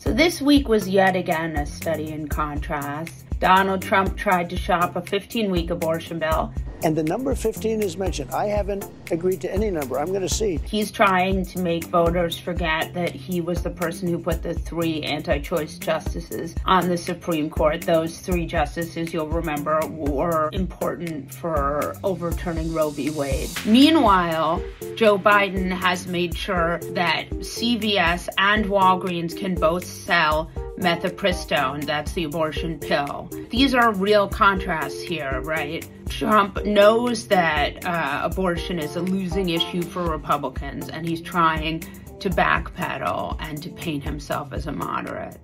So this week was yet again a study in contrast. Donald Trump tried to shop a 15-week abortion bill. And the number 15 is mentioned. I haven't agreed to any number. I'm going to see. He's trying to make voters forget that he was the person who put the 3 anti-choice justices on the Supreme Court. Those 3 justices, you'll remember, were important for overturning Roe v. Wade. Meanwhile, Joe Biden has made sure that CVS and Walgreens can both sell Mifepristone, that's the abortion pill. These are real contrasts here, right? Trump knows that abortion is a losing issue for Republicans, and he's trying to backpedal and to paint himself as a moderate.